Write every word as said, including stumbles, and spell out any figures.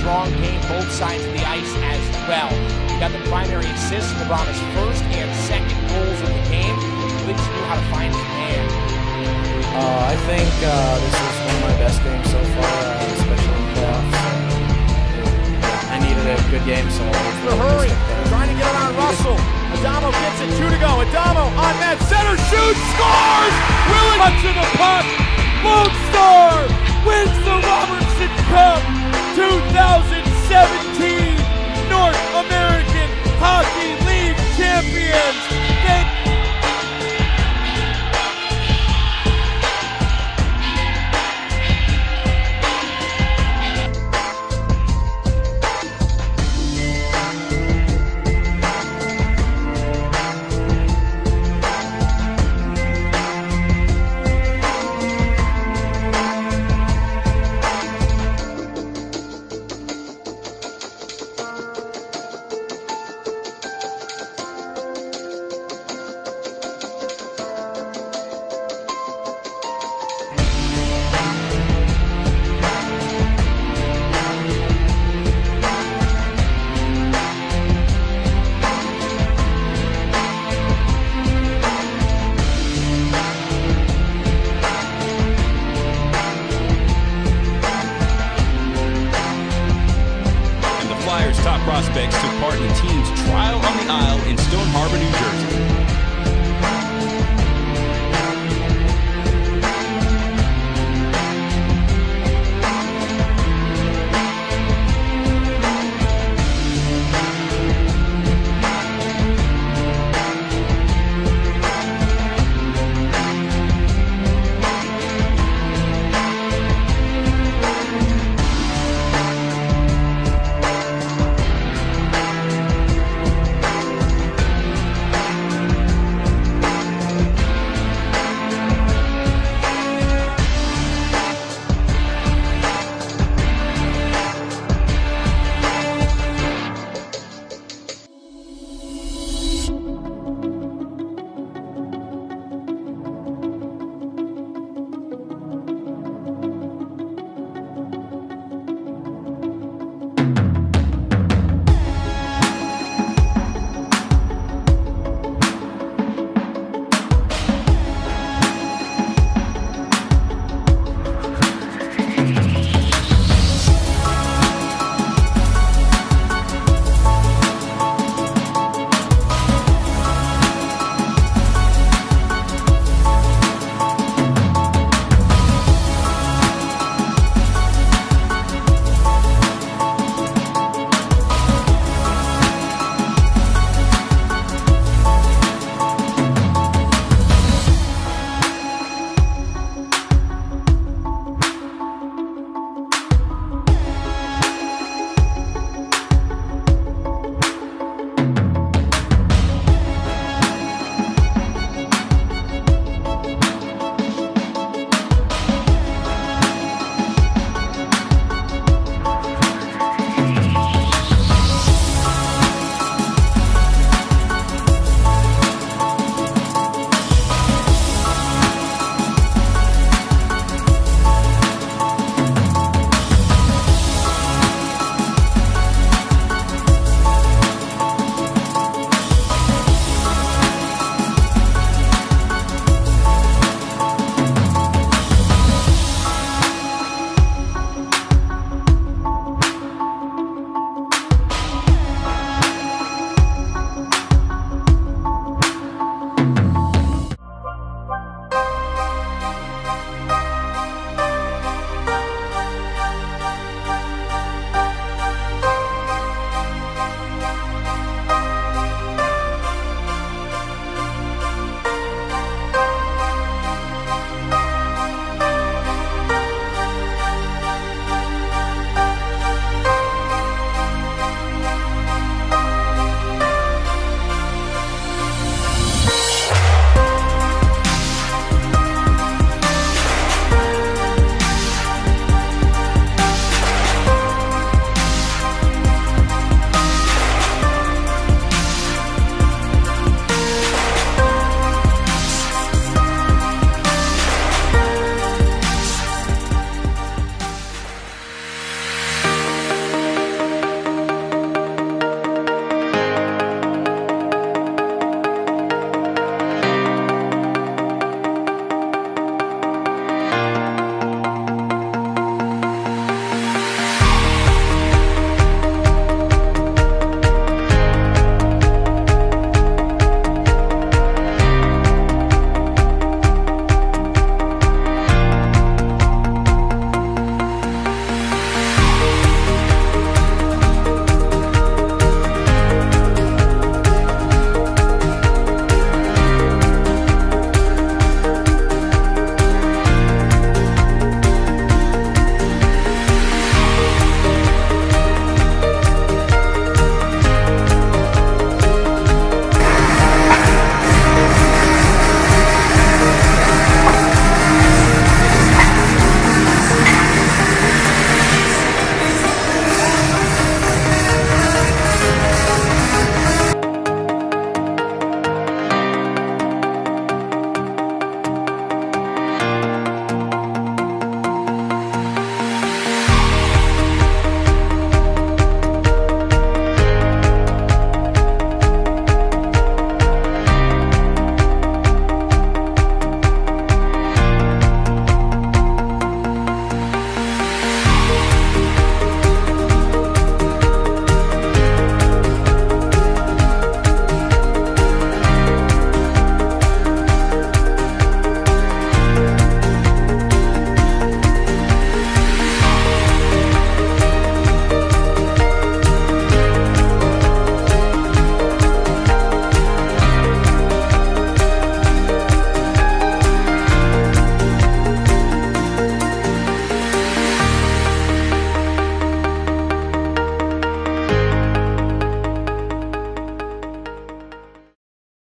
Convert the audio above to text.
strong game, both sides of the ice as well. He got the primary assist, Nabrama's first and second goals of the game. He knew how to find his man. Uh, I think uh, this is one of my best games so far, uh, especially in the playoffs. I needed a good game, so the hurry, trying to get it on Russell. Adamo gets it, two to go. Adamo on that center, shoots, scores! Willy touching the puck, Lone Star wins the Robertson Cup twenty seventeen North American Hockey League champions. They top prospects took part in the team's trial on the Isle in Stone Harbor, New Jersey.